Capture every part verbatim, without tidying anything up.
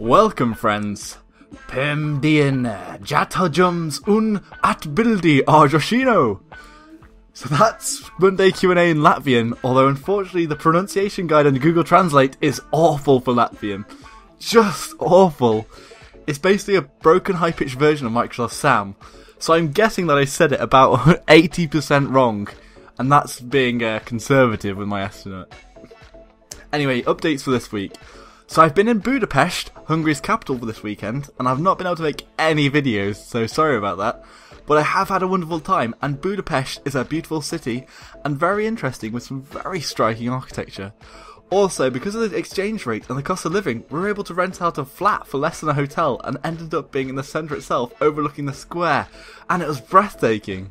Welcome, friends. Pem dien Jatojums un atbildi ar Joshino. So that's Monday Q and A in Latvian, although unfortunately the pronunciation guide under Google Translate is awful for Latvian. Just awful. It's basically a broken high-pitched version of Microsoft Sam, so I'm guessing that I said it about eighty percent wrong, and that's being uh, conservative with my estimate. Anyway, updates for this week. So I've been in Budapest, Hungary's capital, for this weekend, and I've not been able to make any videos, so sorry about that. But I have had a wonderful time, and Budapest is a beautiful city and very interesting, with some very striking architecture. Also, because of the exchange rate and the cost of living, we were able to rent out a flat for less than a hotel and ended up being in the centre itself, overlooking the square, and it was breathtaking.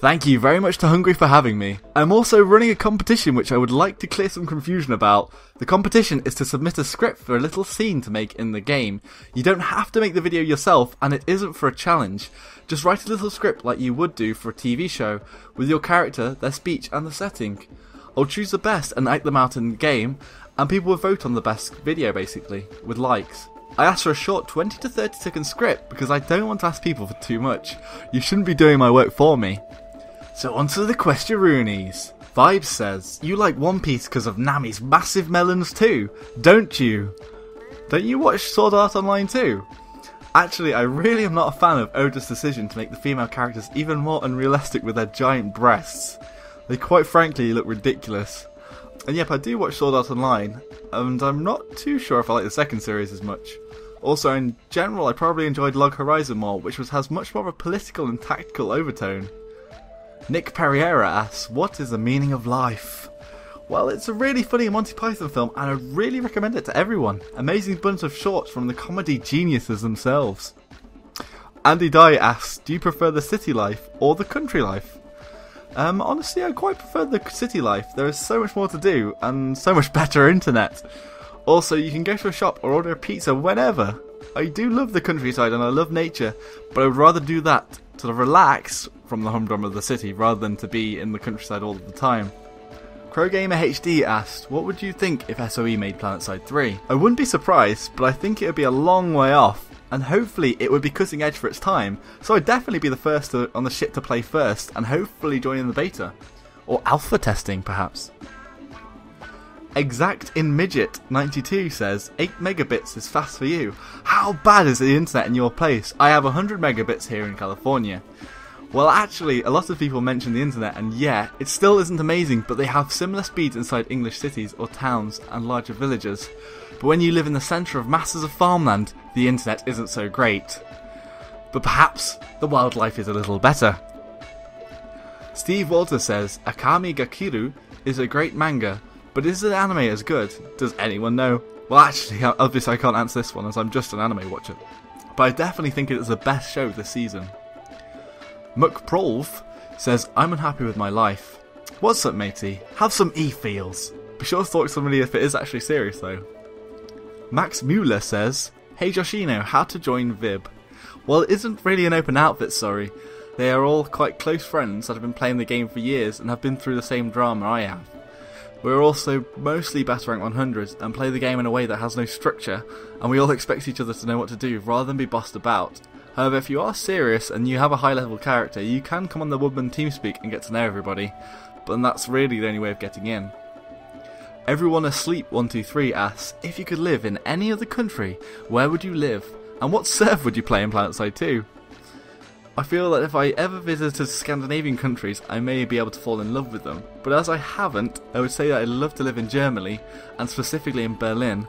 Thank you very much to Hungary for having me. I'm also running a competition which I would like to clear some confusion about. The competition is to submit a script for a little scene to make in the game. You don't have to make the video yourself, and it isn't for a challenge. Just write a little script like you would do for a T V show, with your character, their speech and the setting. I'll choose the best and act them out in the game, and people will vote on the best video basically, with likes. I asked for a short twenty to thirty second script because I don't want to ask people for too much. You shouldn't be doing my work for me. So onto the questionroonies. Vib says, you like One Piece because of Nami's massive melons too, don't you? Don't you watch Sword Art Online too? Actually, I really am not a fan of Oda's decision to make the female characters even more unrealistic with their giant breasts. They quite frankly look ridiculous. And yep, I do watch Sword Art Online, and I'm not too sure if I like the second series as much. Also, in general, I probably enjoyed Log Horizon more, which was, has much more of a political and tactical overtone. Nick Pereira asks, what is the meaning of life? Well, it's a really funny Monty Python film, and I really recommend it to everyone. Amazing bunch of shorts from the comedy geniuses themselves. Andy Dye asks, do you prefer the city life or the country life? Um, honestly, I quite prefer the city life. There is so much more to do, and so much better internet. Also, you can go to a shop or order a pizza whenever. I do love the countryside and I love nature, but I would rather do that to relax from the humdrum of the city rather than to be in the countryside all of the time. CroGamerHD asked, what would you think if S O E made Planetside three? I wouldn't be surprised, but I think it would be a long way off, and hopefully it would be cutting edge for its time, so I'd definitely be the first to, on the ship to play first, and hopefully join in the beta. Or alpha testing, perhaps. Exact in midget ninety-two says, eight megabits is fast for you. How bad is the internet in your place? I have one hundred megabits here in California. Well, actually, a lot of people mention the internet, and yeah, it still isn't amazing, but they have similar speeds inside English cities or towns and larger villages. But when you live in the centre of masses of farmland, the internet isn't so great. But perhaps the wildlife is a little better. Steve Walter says, Akame ga Kiru is a great manga, but is the anime as good? Does anyone know? Well, actually, obviously I can't answer this one as I'm just an anime watcher. But I definitely think it is the best show this season. M C P R O L V says, I'm unhappy with my life. What's up, matey? Have some e-feels. Be sure to talk to somebody if it is actually serious, though. Max Mueller says, hey Joshino, how to join Vib? Well, it isn't really an open outfit, sorry. They are all quite close friends that have been playing the game for years and have been through the same drama I have. We're also mostly battle rank one hundred and play the game in a way that has no structure, and we all expect each other to know what to do rather than be bossed about. However, if you are serious and you have a high level character, you can come on the Woodman TeamSpeak and get to know everybody, but then that's really the only way of getting in. Everyone Asleep one two three asks, if you could live in any other country, where would you live? And what server would you play in Planetside two? I feel that if I ever visited Scandinavian countries, I may be able to fall in love with them, but as I haven't, I would say that I'd love to live in Germany, and specifically in Berlin.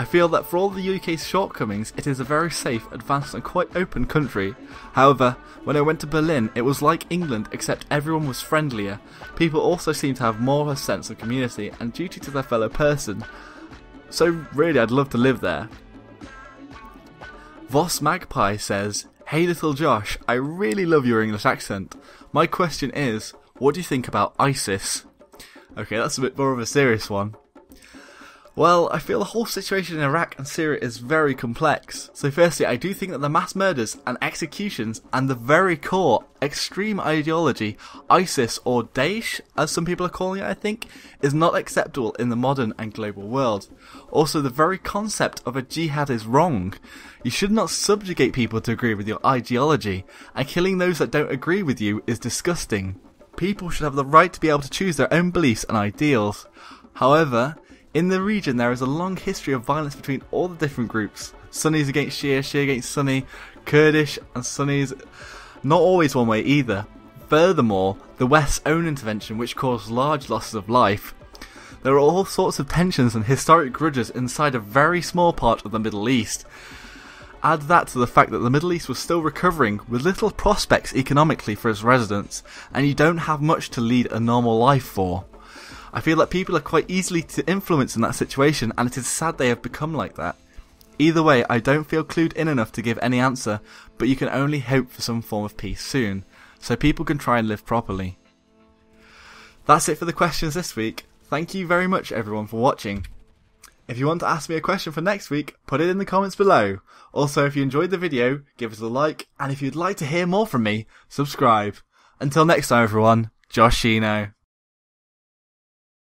I feel that for all the U K's shortcomings, it is a very safe, advanced and quite open country. However, when I went to Berlin, it was like England, except everyone was friendlier. People also seemed to have more of a sense of community and duty to their fellow person. So really, I'd love to live there. Wasmagpie says, hey little Josh, I really love your English accent. My question is, what do you think about ISIS? Okay, that's a bit more of a serious one. Well, I feel the whole situation in Iraq and Syria is very complex. So firstly, I do think that the mass murders and executions and the very core extreme ideology, ISIS or Daesh, as some people are calling it I think, is not acceptable in the modern and global world. Also, the very concept of a jihad is wrong. You should not subjugate people to agree with your ideology, and killing those that don't agree with you is disgusting. People should have the right to be able to choose their own beliefs and ideals. However, in the region there is a long history of violence between all the different groups. Sunnis against Shia, Shia against Sunni, Kurdish and Sunnis, not always one way either. Furthermore, the West's own intervention which caused large losses of life. There are all sorts of tensions and historic grudges inside a very small part of the Middle East. Add that to the fact that the Middle East was still recovering with little prospects economically for its residents, and you don't have much to lead a normal life for. I feel that people are quite easily to influence in that situation, and it is sad they have become like that. Either way, I don't feel clued in enough to give any answer, but you can only hope for some form of peace soon, so people can try and live properly. That's it for the questions this week. Thank you very much everyone for watching. If you want to ask me a question for next week, put it in the comments below. Also, if you enjoyed the video, give us a like, and if you'd like to hear more from me, subscribe. Until next time everyone, Joshino.